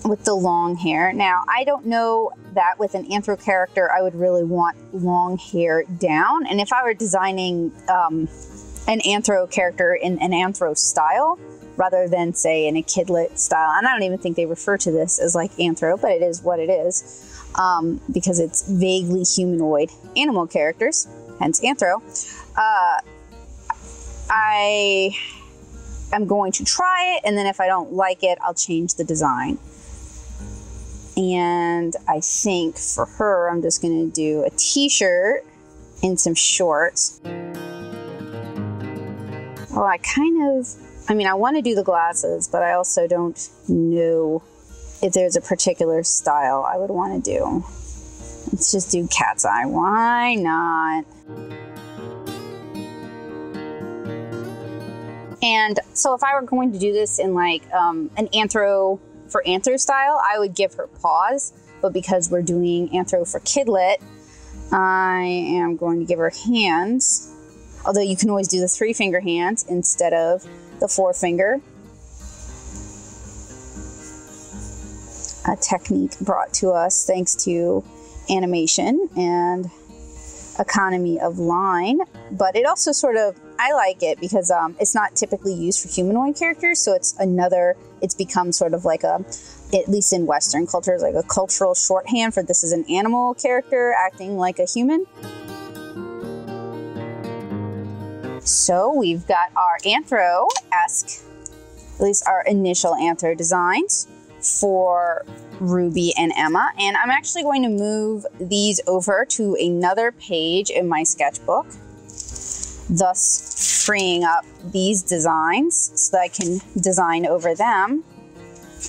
with the long hair. Now, I don't know that with an anthro character, I would really want long hair down. And if I were designing an anthro character in an anthro style, rather than say in a kidlet style, and I don't even think they refer to this as like anthro, but it is what it is, because it's vaguely humanoid animal characters, hence anthro. I'm going to try it, and then if I don't like it, I'll change the design. And I think for her, I'm just gonna do a t-shirt and some shorts. Well, I wanna do the glasses, but I also don't know if there's a particular style I would wanna do. Let's just do cat's eye, why not? And so if I were going to do this in like an anthro for anthro style, I would give her paws, but because we're doing anthro for kidlet, I am going to give her hands. Although you can always do the 3-finger hands instead of the 4-finger. A technique brought to us thanks to animation and economy of line, but it also sort of, I like it because it's not typically used for humanoid characters, so it's become sort of like a, at least in Western cultures, like a cultural shorthand for this is an animal character acting like a human. So we've got our anthro-esque, at least our initial anthro designs for Ruby and Emma, and I'm actually going to move these over to another page in my sketchbook. thus freeing up these designs so that I can design over them.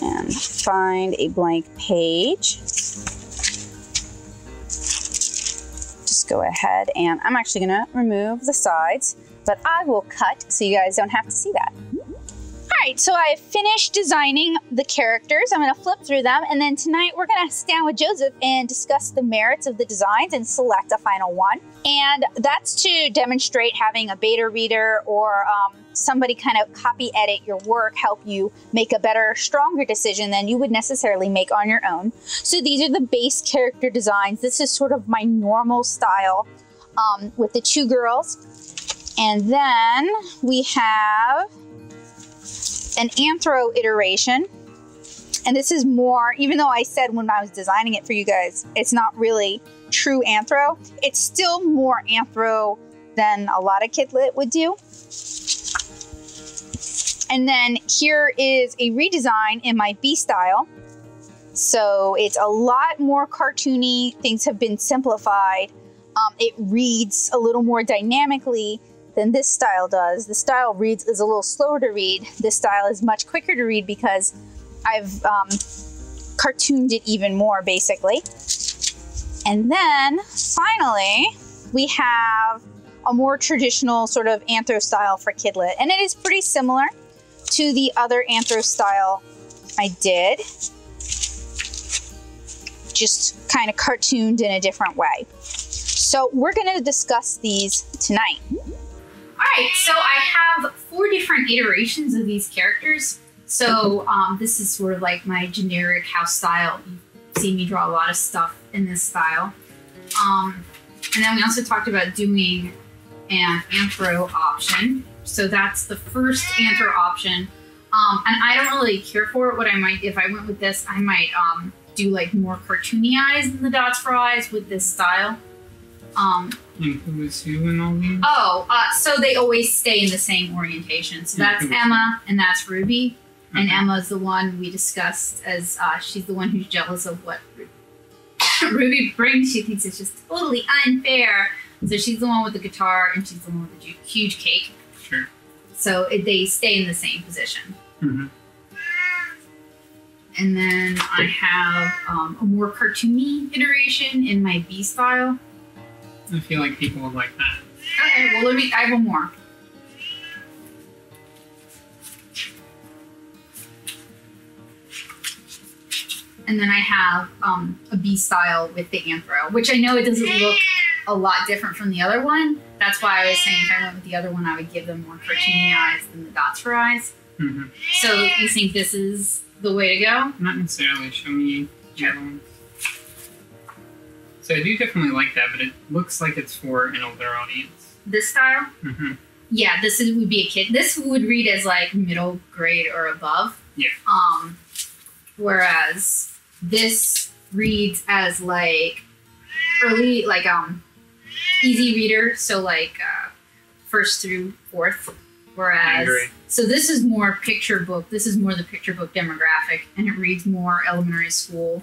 And find a blank page. Just go ahead and I'm actually gonna remove the sides, but I will cut so you guys don't have to see that. All right, so I finished designing the characters. I'm gonna flip through them, and then tonight we're gonna sit down with Joseph and discuss the merits of the designs and select a final one. And that's to demonstrate having a beta reader or somebody kind of copy edit your work, help you make a better, stronger decision than you would necessarily make on your own. So these are the base character designs. This is sort of my normal style with the two girls. And then we have an anthro iteration. And this is more, even though I said when I was designing it for you guys, it's not really true anthro. It's still more anthro than a lot of kidlit would do. And then here is a redesign in my B style. So it's a lot more cartoony. Things have been simplified. It reads a little more dynamically than this style does. The style is a little slower to read. This style is much quicker to read because I've cartooned it even more, basically. And then finally, we have a more traditional sort of anthro style for kidlit. And it is pretty similar to the other anthro style I did, just kind of cartooned in a different way. So we're gonna discuss these tonight. All right, so I have 4 different iterations of these characters. So this is sort of like my generic house style. You've seen me draw a lot of stuff in this style. And then we also talked about doing an anthro option. So that's the first anthro option. And I don't really care for it. What I might, if I went with this, I might do like more cartoony eyes than the dots for eyes with this style. Like who is who in all these? Oh, so they always stay in the same orientation. So that's Emma and that's Ruby. Okay. And Emma's the one we discussed as she's the one who's jealous of what Ruby brings. She thinks it's just totally unfair. So she's the one with the guitar and she's the one with the huge cake. Sure. So they stay in the same position. Mm-hmm. And then I have a more cartoony iteration in my B style. I feel like people would like that. Okay, well let me, I have one more. And then I have a B style with the anthro, which I know it doesn't look a lot different from the other one. That's why I was saying if I went with the other one, I would give them more cartoony eyes than the dots for eyes. Mm-hmm. So you think this is the way to go? Not necessarily, show me the other one. So I do definitely like that, but it looks like it's for an older audience. This style? Mm-hmm. Yeah, this is, would be a kid. This would read as like middle grade or above. Yeah. Whereas this reads as like early, like easy reader, so like 1st through 4th. Whereas, so this is more picture book. This is more the picture book demographic, and it reads more elementary school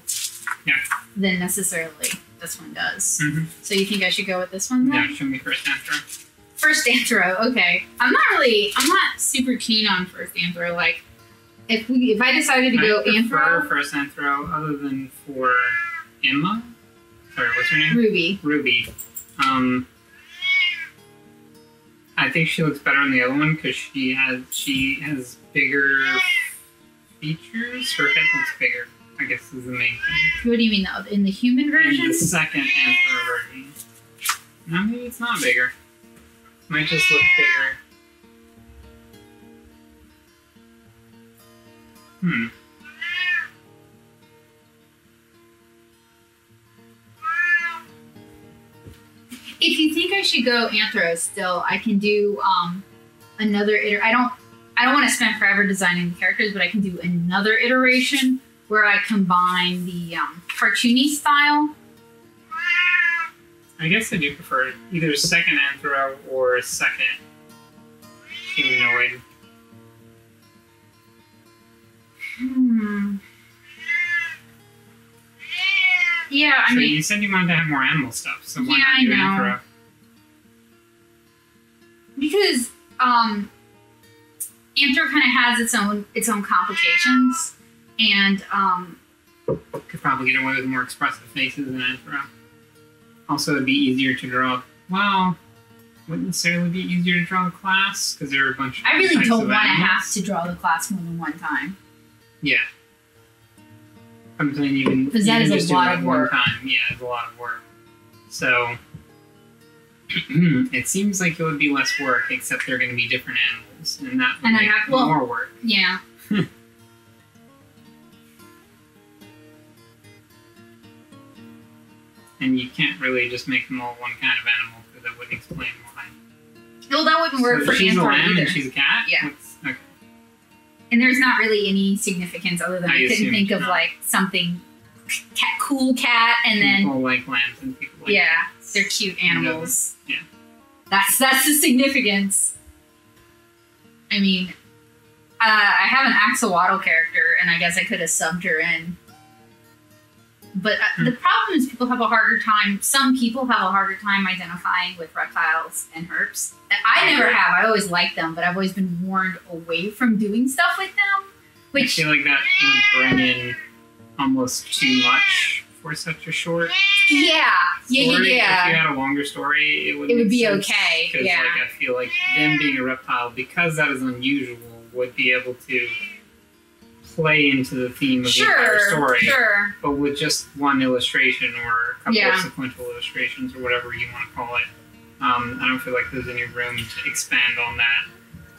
than necessarily this one does. Mm-hmm. So you think I should go with this one? Then? Yeah, show me first anthro. First anthro, okay. I'm not super keen on first anthro, like. If I decided to go anthro first anthro, other than for Emma, sorry, what's her name? Ruby. Ruby. I think she looks better on the other one because she has bigger features. Her head looks bigger, I guess, is the main thing. What do you mean though? In the human version? In the second anthro version. No, maybe it's not bigger. It might just look bigger. Hmm. If you think I should go anthro still, I can do another iteration. I don't want to spend forever designing the characters, but I can do another iteration where I combine the cartoony style. I guess I do prefer either second anthro or second humanoid. Hmm. Yeah, I mean, you said you wanted to have more animal stuff, so why not do anthro? because Arthur kind of has its own complications, and could probably get away with more expressive faces than Arthur. Also, it'd be easier to draw. Well, wouldn't necessarily be easier to draw the class because there are a bunch of. I really don't want to have to draw the class more than one time. Yeah, I'm saying even because that is a lot of work. Yeah, it's a lot of work. So it seems like it would be less work, except they're going to be different animals, and that would make more work. Yeah. And you can't really just make them all one kind of animal because that wouldn't explain why. Well, that wouldn't work for she's a lamb either. And she's a cat? Yeah. That's, okay. And there's not really any significance other than I couldn't think of like something cat, cool cat, and people then people like lambs and people like cats. They're cute animals. Yeah. That's the significance. I mean, I have an axolotl character, and I guess I could have subbed her in. But the problem is people have a harder time, some people have a harder time identifying with reptiles and herps. I never have. I always liked them, but I've always been warned away from doing stuff with them. Which, I feel like that would bring in almost too much for such a short story. Yeah. If you had a longer story, it would be okay. Because like, I feel like them being a reptile, because that is unusual, would be able to play into the theme of the entire story, but with just one illustration or a couple of sequential illustrations or whatever you want to call it. I don't feel like there's any room to expand on that.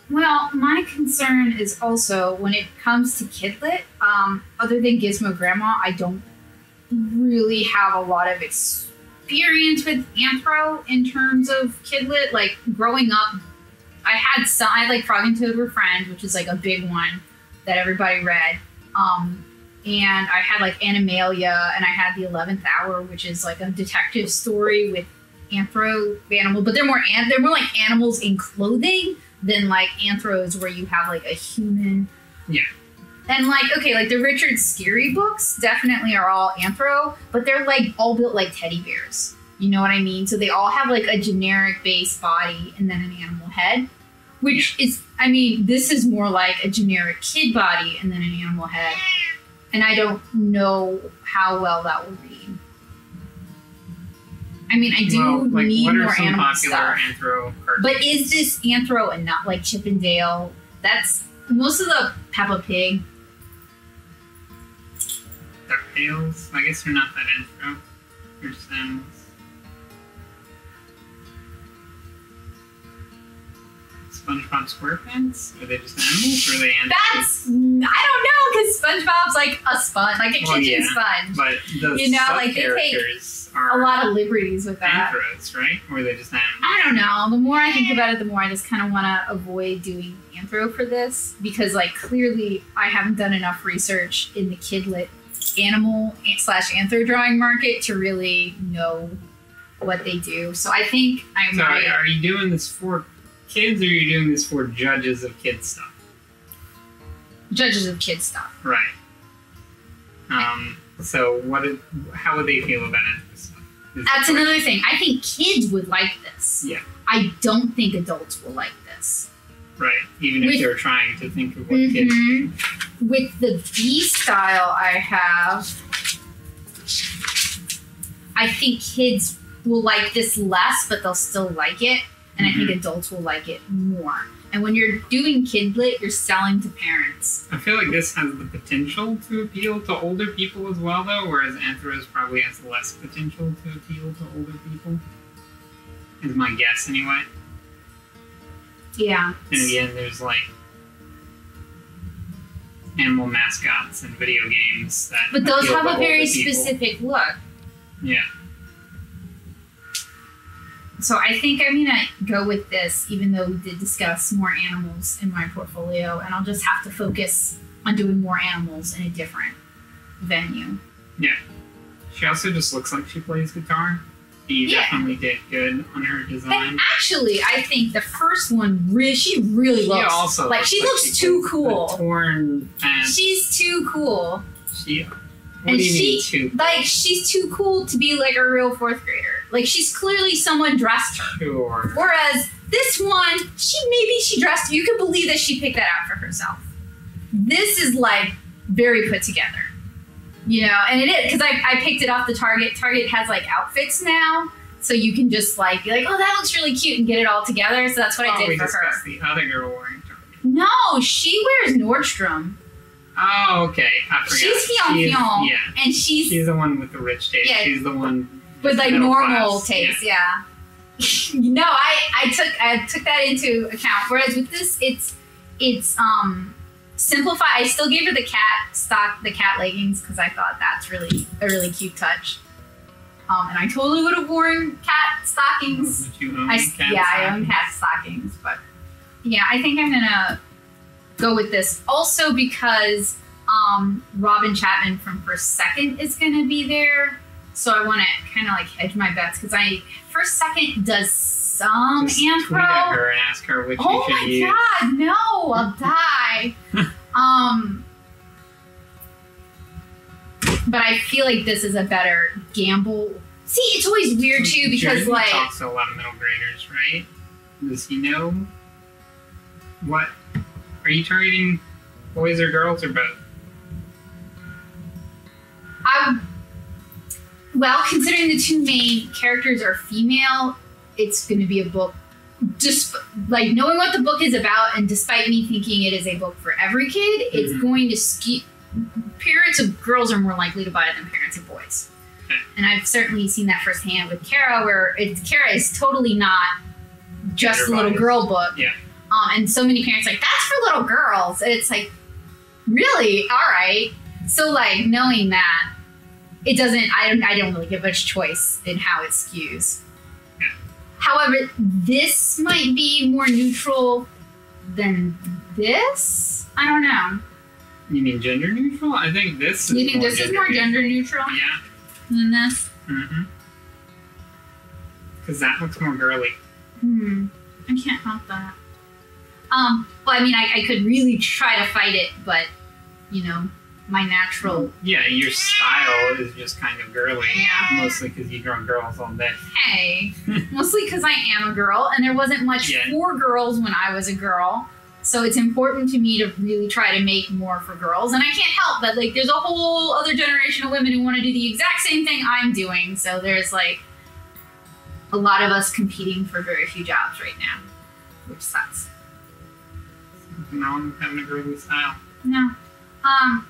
Well, my concern is also when it comes to Kidlit, other than Gizmo Grandma, I don't really have a lot of experience with Anthro in terms of Kidlit. Like growing up, I had like Frog and Toad were friends, which is like a big one that everybody read. And I had like Animalia, and I had The 11th Hour, which is like a detective story with anthro animal, but they're more like animals in clothing than like anthros where you have like a human. Yeah. And like, okay, like the Richard Scarry books definitely are all anthro, but they're like all built like teddy bears. You know what I mean? So they all have like a generic base body and then an animal head. Which is, I mean, this is more like a generic kid body and then an animal head. And I don't know how well that will read. I mean, I do need more animal stuff. Anthro but is this anthro and not like Chip and Dale? That's most of the Peppa Pig. They're tails. I guess they're not that anthro. They're just animals. SpongeBob SquarePants? Are they just animals, or are they animals? That's, I don't know, because SpongeBob's like a sponge, like a kitchen sponge. But those characters like are a lot of liberties with that. Anthros, right? Or are they just animals? I don't know. The more I think about it, the more I just kind of want to avoid doing anthro for this, because like clearly I haven't done enough research in the Kidlit animal / anthro drawing market to really know what they do. So I think I'm. Sorry, are you doing this for kids, or are you doing this for judges of kids stuff? Judges of kids stuff. Right. So how would they feel about it? That's another thing. I think kids would like this. Yeah. I don't think adults will like this. Right. Even if they're trying to think of what kids. With the B style I have, I think kids will like this less, but they'll still like it. And I think adults will like it more. And when you're doing Kidlit, you're selling to parents. I feel like this has the potential to appeal to older people as well, though, whereas Anthros probably has less potential to appeal to older people, is my guess anyway. Yeah. And again, there's like animal mascots and video games that but those have a very specific look. Yeah. So I think I'm going to go with this, even though we did discuss more animals in my portfolio, and I'll just have to focus on doing more animals in a different venue. Yeah. She also just looks like she plays guitar. She definitely did good on her design. And actually, I think the first one, she really looks, she looks too cool. Torn pants. She's too cool. She What and do you she, mean too? Like, she's too cool to be like a real fourth grader. Like, she's clearly someone dressed her. Sure. Whereas this one, maybe she dressed. You can believe that she picked that out for herself. This is like very put together, you know. And it is, because I picked it off the Target. Target has like outfits now, so you can just like be like, oh, that looks really cute, and get it all together. So that's what I did for her. The other girl wearing Target. No, she wears Nordstrom. Oh, okay. I forgot. She's Fion, yeah. And she's the one with the rich taste. Yeah, she's the one with like normal taste. Yeah. No, I took that into account. Whereas with this, it's simplified. I still gave her the cat leggings because I thought that's really a really cute touch. And I totally would have worn cat stockings. Would you own cat stockings? I own cat stockings, but yeah, I think I'm gonna go with this also because Robin Chapman from First Second is going to be there, so I want to kind of like hedge my bets because First Second does some anthro. Tweet at her and ask her which you should use. Oh my god, no! I'll die. But I feel like this is a better gamble. See, it's always weird too because Jeremy like talks to a lot of middle graders, right? Does he know what? Are you targeting boys or girls or both? Well, considering the two main characters are female, it's going to be a book. Just like knowing what the book is about, and despite me thinking it is a book for every kid, it's going to skew. Parents of girls are more likely to buy it than parents of boys, and I've certainly seen that firsthand with Kara, where Kara is totally not just a little girl book. Yeah. And so many parents are like, that's for little girls. And it's like, really? All right. So like knowing that, it doesn't, I don't really give much choice in how it skews. Yeah. However, this might be more neutral than this. I don't know. You mean gender neutral? I think this is more gender neutral? Yeah. Than this? Mm-hmm. Because that looks more girly. Hmm. I can't help that. Well, I mean, I could really try to fight it, but, you know, my natural... Yeah, your style is just kind of girly. Yeah. Mostly because you draw girls all day. Hey. Mostly because I am a girl, and there wasn't much for girls when I was a girl. So it's important to me to really try to make more for girls. And I can't help that, like, there's a whole other generation of women who want to do the exact same thing I'm doing. So there's, like, a lot of us competing for very few jobs right now, which sucks. No, having a girly style. No. I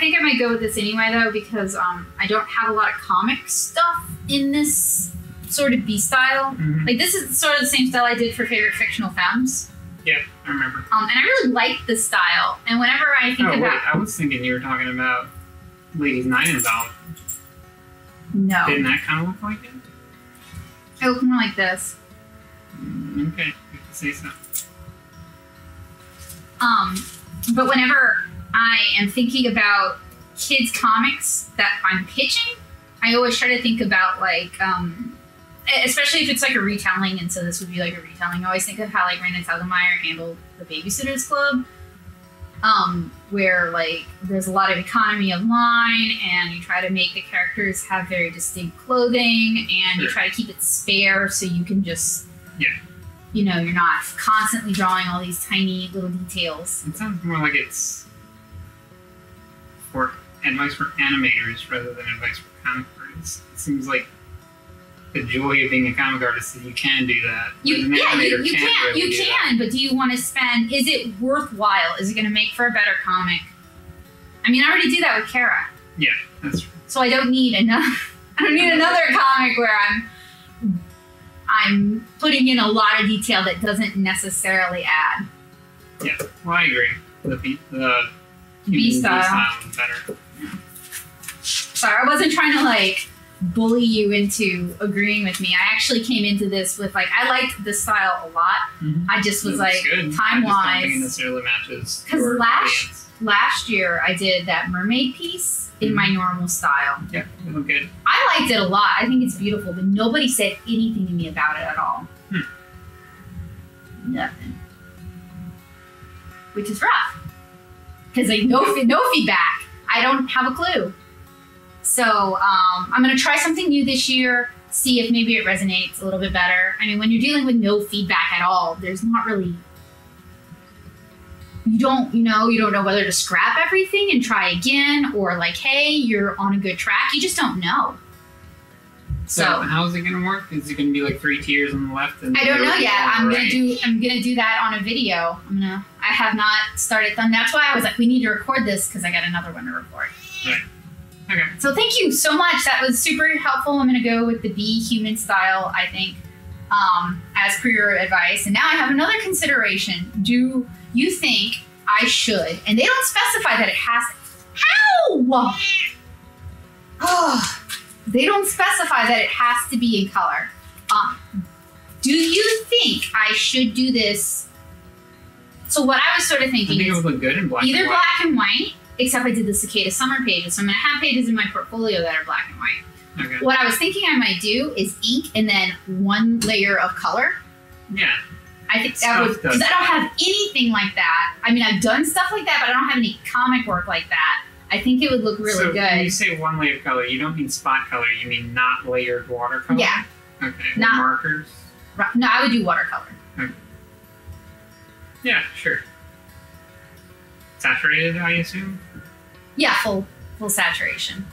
think I might go with this anyway, though, because I don't have a lot of comic stuff in this sort of B style. Mm-hmm. Like, this is sort of the same style I did for Favorite Fictional Femmes. Yeah, I remember. And I really like this style. And whenever I think about... I was thinking you were talking about Ladies Night and Doll. No. Didn't that kind of look like it? It looked more like this. Okay, you have to say so. But whenever I am thinking about kids' comics that I'm pitching, I always try to think about like, especially if it's like a retelling, and so this would be like a retelling. I always think of how like Raina Telgemeier handled the Babysitters Club, where like there's a lot of economy of line, and you try to make the characters have very distinct clothing, and you try to keep it spare so you can just you know, you're not constantly drawing all these tiny little details. It sounds more like it's for advice for animators rather than advice for comic artists. It seems like the joy of being a comic artist is you can do that. You can, but do you want to spend, is it worthwhile? Is it going to make for a better comic? I mean, I already do that with Kara. Yeah, that's true. So I don't need another comic where I'm putting in a lot of detail that doesn't necessarily add. Yeah, well, I agree. The B-style is better. Yeah. Sorry, I wasn't trying to, like, bully you into agreeing with me. I actually came into this with, like, I liked this style a lot. Mm-hmm. I just was, like, time-wise. I don't think it necessarily matches. Because last year I did that mermaid piece in my normal style. Yeah, it looked good. I liked it a lot. I think it's beautiful, but nobody said anything to me about it at all. Nothing. Which is rough. Because, like, no feedback. I don't have a clue. So I'm gonna try something new this year, see if maybe it resonates a little bit better. I mean, when you're dealing with no feedback at all, there's not really, you don't know whether to scrap everything and try again, or like, hey, you're on a good track. You just don't know. So how's it gonna work? Is it gonna be like 3 tiers on the left? And I don't know yet. I'm gonna do that on a video. I have not started them. That's why I was like, we need to record this because I got another one to record. Right. Okay. So thank you so much. That was super helpful. I'm gonna go with the Be Human style, I think, as per your advice. And now I have another consideration. Do you think I should? And they don't specify that it has. How? Oh. They don't specify that it has to be in color. Do you think I should do this? So what I was sort of thinking is it would look good in black and white. Black and white, except I did the Cicada Summer pages. So I'm gonna have pages in my portfolio that are black and white. Okay. What I was thinking I might do is ink and then one layer of color. Yeah. I think that would, because I don't have anything like that. I mean, I've done stuff like that, but I don't have any comic work like that. I think it would look really good. So when you say one layer of color, you don't mean spot color, you mean not layered watercolor? Yeah. Okay, not markers? No, I would do watercolor. Okay. Yeah, sure. Saturated, I assume? Yeah, full saturation.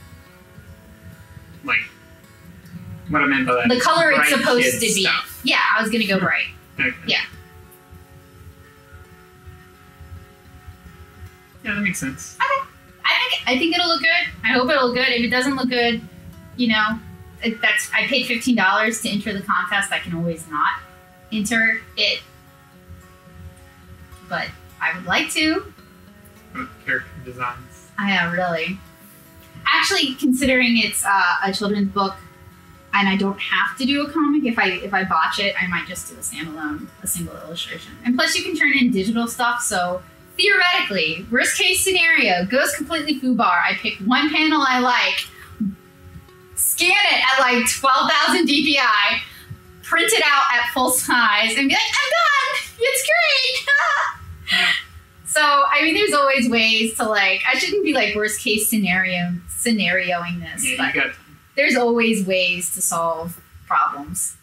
Like, what I meant by that is the color it's supposed to be. Stuff. Yeah, I was gonna go bright. Okay. Yeah. Yeah, that makes sense. Okay. I think it'll look good. I hope it'll look good. If it doesn't look good, you know, I paid $15 to enter the contest. I can always not enter it, but I would like to. Character designs. Yeah, really. Actually, considering it's a children's book, and I don't have to do a comic. If I botch it, I might just do a standalone, a single illustration. And plus, you can turn in digital stuff, so. Theoretically, worst case scenario, goes completely foobar. I pick one panel I like, scan it at like 12,000 DPI, print it out at full size, and be like, I'm done! It's great! So, I mean, there's always ways to like, I shouldn't be like worst case scenarioing this, yeah, but there's always ways to solve problems.